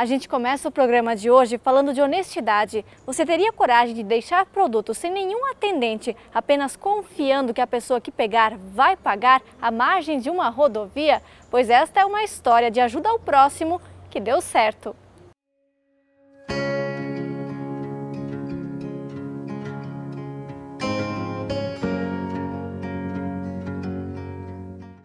A gente começa o programa de hoje falando de honestidade. Você teria coragem de deixar produtos sem nenhum atendente, apenas confiando que a pessoa que pegar vai pagar à margem de uma rodovia? Pois esta é uma história de ajuda ao próximo que deu certo.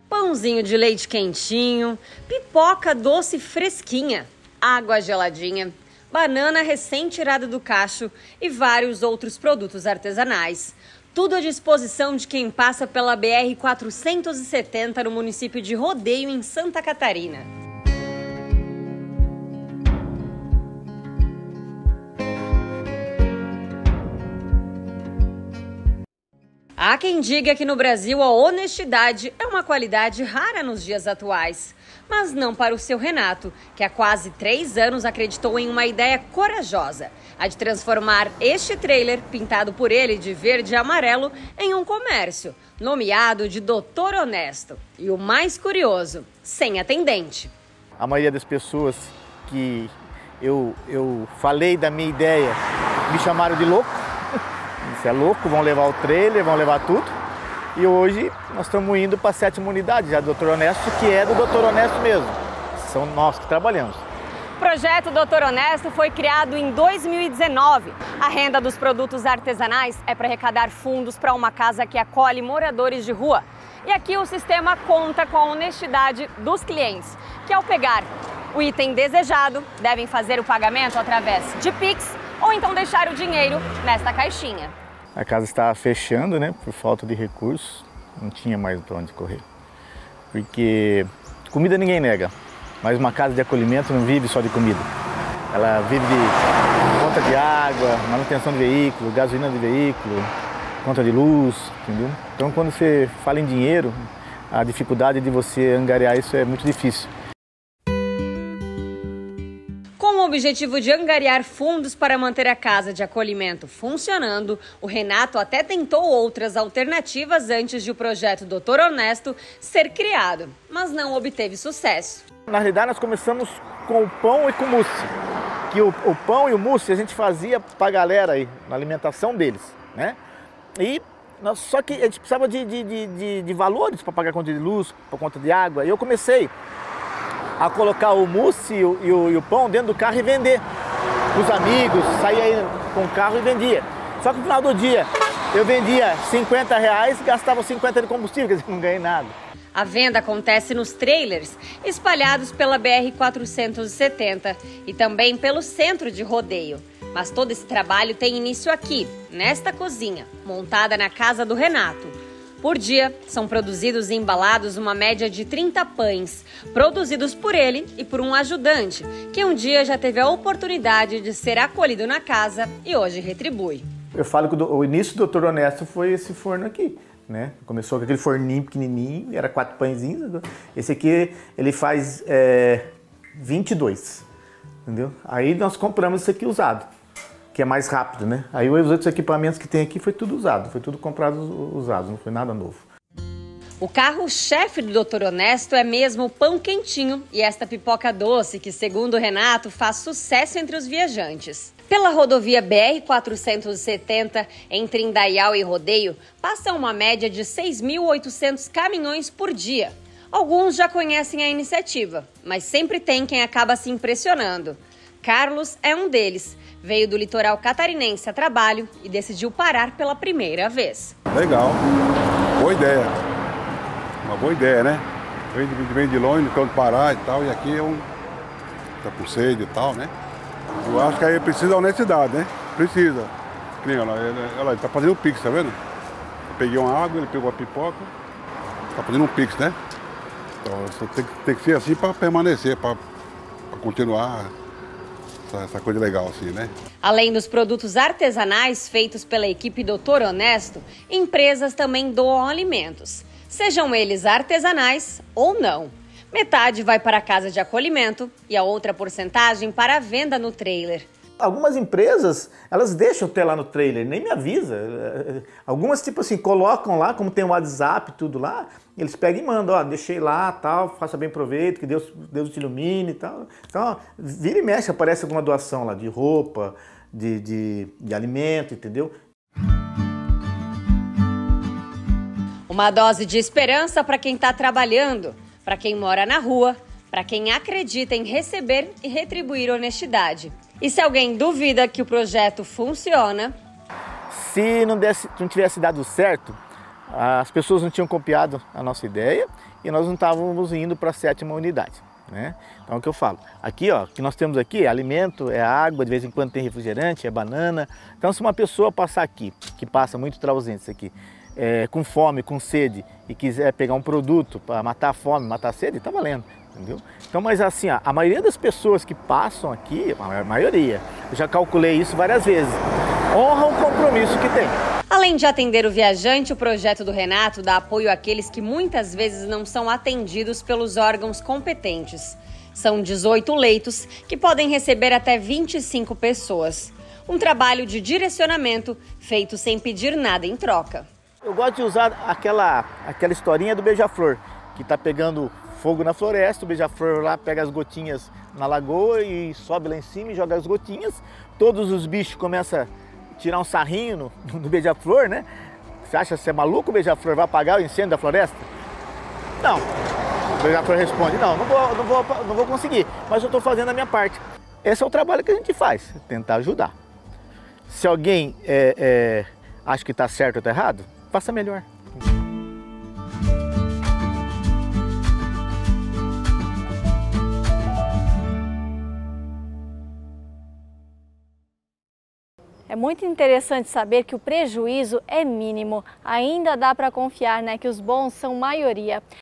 Pãozinho de leite quentinho, pipoca doce fresquinha, água geladinha, banana recém-tirada do cacho e vários outros produtos artesanais. Tudo à disposição de quem passa pela BR-470 no município de Rodeio, em Santa Catarina. Há quem diga que no Brasil a honestidade é uma qualidade rara nos dias atuais. Mas não para o seu Renato, que há quase 3 anos acreditou em uma ideia corajosa, a de transformar este trailer, pintado por ele de verde e amarelo, em um comércio, nomeado de Doutor Honesto. E o mais curioso, sem atendente. A maioria das pessoas que eu falei da minha ideia me chamaram de louco. Isso é louco, vão levar o trailer, vão levar tudo. E hoje nós estamos indo para a 7ª unidade já do Doutor Honesto, que é do Doutor Honesto mesmo. São nós que trabalhamos. O projeto Doutor Honesto foi criado em 2019. A renda dos produtos artesanais é para arrecadar fundos para uma casa que acolhe moradores de rua. E aqui o sistema conta com a honestidade dos clientes, que ao pegar o item desejado, devem fazer o pagamento através de Pix ou então deixar o dinheiro nesta caixinha. A casa estava fechando, né, por falta de recursos, não tinha mais para onde correr. Porque comida ninguém nega, mas uma casa de acolhimento não vive só de comida. Ela vive de conta de água, manutenção de veículo, gasolina de veículo, conta de luz, entendeu? Então quando você fala em dinheiro, a dificuldade de você angariar isso é muito difícil. Com o objetivo de angariar fundos para manter a casa de acolhimento funcionando, o Renato até tentou outras alternativas antes de o projeto Doutor Honesto ser criado, mas não obteve sucesso. Na realidade, nós começamos com o pão e com o mousse, que o pão e o mousse a gente fazia para a galera aí, na alimentação deles, né? E nós, só que a gente precisava de valores para pagar conta de luz, para conta de água, e eu comecei a colocar o mousse e o pão dentro do carro e vender. Os amigos, saía aí com o carro e vendia. Só que no final do dia eu vendia R$50, gastava R$50 de combustível, quer dizer, não ganhei nada. A venda acontece nos trailers espalhados pela BR-470 e também pelo centro de Rodeio. Mas todo esse trabalho tem início aqui, nesta cozinha, montada na casa do Renato. Por dia, são produzidos e embalados uma média de 30 pães, produzidos por ele e por um ajudante, que um dia já teve a oportunidade de ser acolhido na casa e hoje retribui. Eu falo que o início do Doutor Honesto foi esse forno aqui, né? Começou com aquele forninho pequenininho, era 4 pãezinhos. Esse aqui, ele faz 22, entendeu? Aí nós compramos isso aqui usado, que é mais rápido, né? Aí os outros equipamentos que tem aqui foi tudo usado, foi tudo comprado usado, não foi nada novo. O carro-chefe do Doutor Honesto é mesmo o pão quentinho e esta pipoca doce que, segundo o Renato, faz sucesso entre os viajantes. Pela rodovia BR-470, entre Indaial e Rodeio, passam uma média de 6.800 caminhões por dia. Alguns já conhecem a iniciativa, mas sempre tem quem acaba se impressionando. Carlos é um deles. Veio do litoral catarinense a trabalho e decidiu parar pela primeira vez. Legal, boa ideia. Uma boa ideia, né? Vem de longe, do canto do Pará e tal, e aqui é um Tapuceiro e tal, né? Eu acho que aí precisa da honestidade, né? Precisa. Olha, ele tá fazendo um pix, tá vendo? Eu peguei uma água, ele pegou a pipoca, tá fazendo um pix, né? Então, tem que ser assim para permanecer, para continuar essa coisa legal assim, né? Além dos produtos artesanais feitos pela equipe Doutor Honesto, empresas também doam alimentos, sejam eles artesanais ou não. Metade vai para a casa de acolhimento e a outra porcentagem para a venda no trailer. algumas empresas, elas deixam ter lá no trailer, nem me avisa. Algumas, tipo assim, colocam lá, como tem o WhatsApp e tudo lá, eles pegam e mandam, ó, deixei lá, tal, faça bem proveito, que Deus te ilumine e tal. Então, ó, vira e mexe, aparece alguma doação lá, de roupa, de alimento, entendeu? Uma dose de esperança para quem está trabalhando, para quem mora na rua, para quem acredita em receber e retribuir honestidade. E se alguém duvida que o projeto funciona... Se não tivesse dado certo, as pessoas não tinham copiado a nossa ideia e nós não estávamos indo para a 7ª unidade. Né? Então é o que eu falo. Aqui, ó, o que nós temos aqui é alimento, é água, de vez em quando tem refrigerante, é banana. Então se uma pessoa passar aqui, que passa muito trausente isso aqui, com fome, com sede e quiser pegar um produto para matar a fome, matar a sede, tá valendo, entendeu? Então, mas assim, ó, a maioria das pessoas que passam aqui, a maioria, eu já calculei isso várias vezes, honra o compromisso que tem. Além de atender o viajante, o projeto do Renato dá apoio àqueles que muitas vezes não são atendidos pelos órgãos competentes. São 18 leitos que podem receber até 25 pessoas. Um trabalho de direcionamento feito sem pedir nada em troca. Eu gosto de usar aquela historinha do beija-flor, que está pegando fogo na floresta, o beija-flor lá pega as gotinhas na lagoa e sobe lá em cima e joga as gotinhas. Todos os bichos começam a tirar um sarrinho no beija-flor, né? Você acha que é maluco o beija-flor? Vai apagar o incêndio da floresta? Não. O beija-flor responde, não vou conseguir, mas eu estou fazendo a minha parte. Esse é o trabalho que a gente faz, tentar ajudar. Se alguém acha que está certo ou está errado, passa melhor. É muito interessante saber que o prejuízo é mínimo. Ainda dá para confiar, né, que os bons são maioria.